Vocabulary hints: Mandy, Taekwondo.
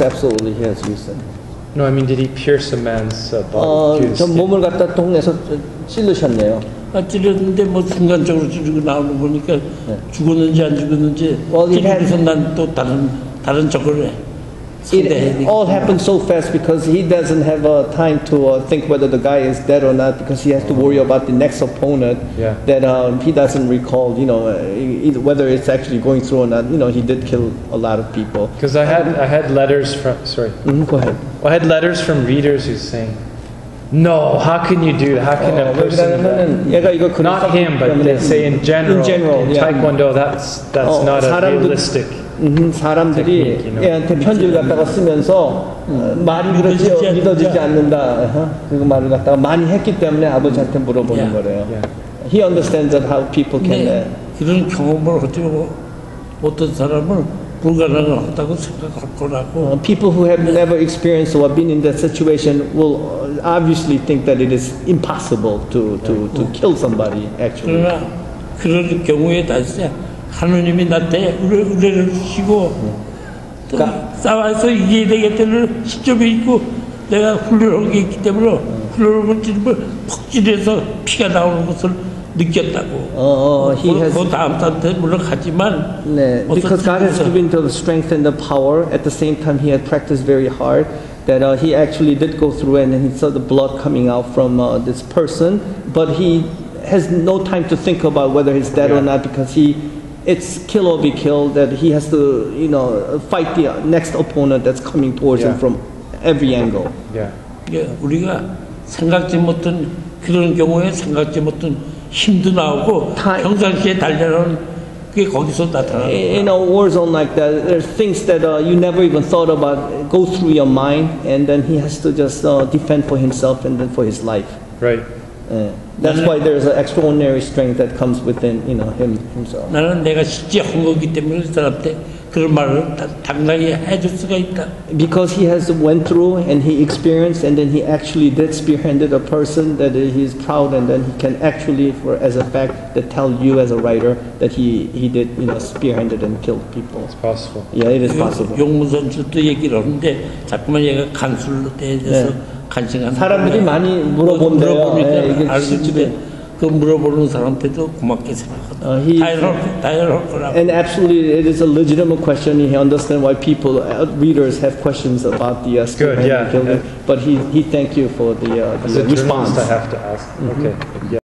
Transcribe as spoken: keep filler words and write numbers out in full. pierce absolutely his, you said. No, I mean, did he pierce a man's uh, body? 어, 저 몸을 갖다 동네에서 찔르셨네요. 아, 찔렀는데 뭐 순간적으로 찔리고 나오는 거 보니까 네. 죽었는지 안 죽었는지 찔리고서 난 또 다른 다른 적을 해. It all happened so fast because he doesn't have uh, time to uh, think whether the guy is dead or not because he has to worry about the next opponent yeah. that um, he doesn't recall, you know, uh, whether it's actually going through or not. You know, he did kill a lot of people. Because I had, I had letters from, sorry. Mm-hmm, go ahead. I had letters from readers who's saying, no, how can you do that? How can uh, a person do that? Not him, but they say in general, in, general, in Taekwondo, yeah. that's, that's oh, not a realistic... 음, 사람들이 애한테 편지를 갖다가 쓰면서 음. 말이 그렇지 믿어지지, 믿어지지 않는다 그 말을 갖다가 많이 했기 때문에 아버지한테 물어보는 yeah. 거래요. Yeah. He understands that how people can. 네, 그런 경험을 어떻게 못한 사람을 불가능하다고 생각할 거라고. Uh, people who have 네. never experienced or been in that situation will obviously think that it is impossible to to to kill somebody actually. 그러나 그런 경우에 다시. 하느님이 나한테 의뢰를 주시고 네. 그러니까, 싸워서 이겨야 되겠다는 시점에 있고 내가 훈련한 게 있기 때문에 훈련을 폭진해서 피가 나오는 것을 느꼈다고 어, 어, 그, has, 그 다음 단계 물론 가지만 네. Because God has given him the strength and the power at the same time he had practiced very hard that uh, he actually did go through and he saw the blood coming out from uh, this person but he has no time to think about whether he's dead yeah. or not because he It's kill or be killed that he has to, you know, fight the next opponent that's coming towards yeah. him from every angle. Yeah. Yeah. 우리가 생각지 못한 그런 경우에 생각지 못한 힘도 나오고 평상시에 달려는 그게 거기서 나타나는. In a war zone like that, there's things that uh, you never even thought about go through your mind, and then he has to just uh, defend for himself and then for his life. Right. Yeah. That's why there's an extraordinary strength that comes within, you know, him himself. 나는 내가 실제 한 거기 때문에 사람한테 그런 말을 당당히 해줄 수가 있다. Because he has went through and he experienced and then he actually did spearheaded a person that he is proud and then he can actually, for as a fact, that tell you as a writer that he he did, you know, spearheaded and killed people. It's possible. Yeah, it is possible. 용무선수도 얘기를 하는데 자꾸만 얘가 간술로 대해서. 사람들이 많이 물어본대요. 네, 이게 알겠는데 그 물어보는 사람한테도 고맙게 생각하다. Uh, he, and absolutely, it is a legitimate question. He understands why people, uh, readers, have questions about the uh, Good, yeah, killing. Yeah. But he he thank you for the, uh, the response. I have to ask. Mm-hmm. Okay. Yeah.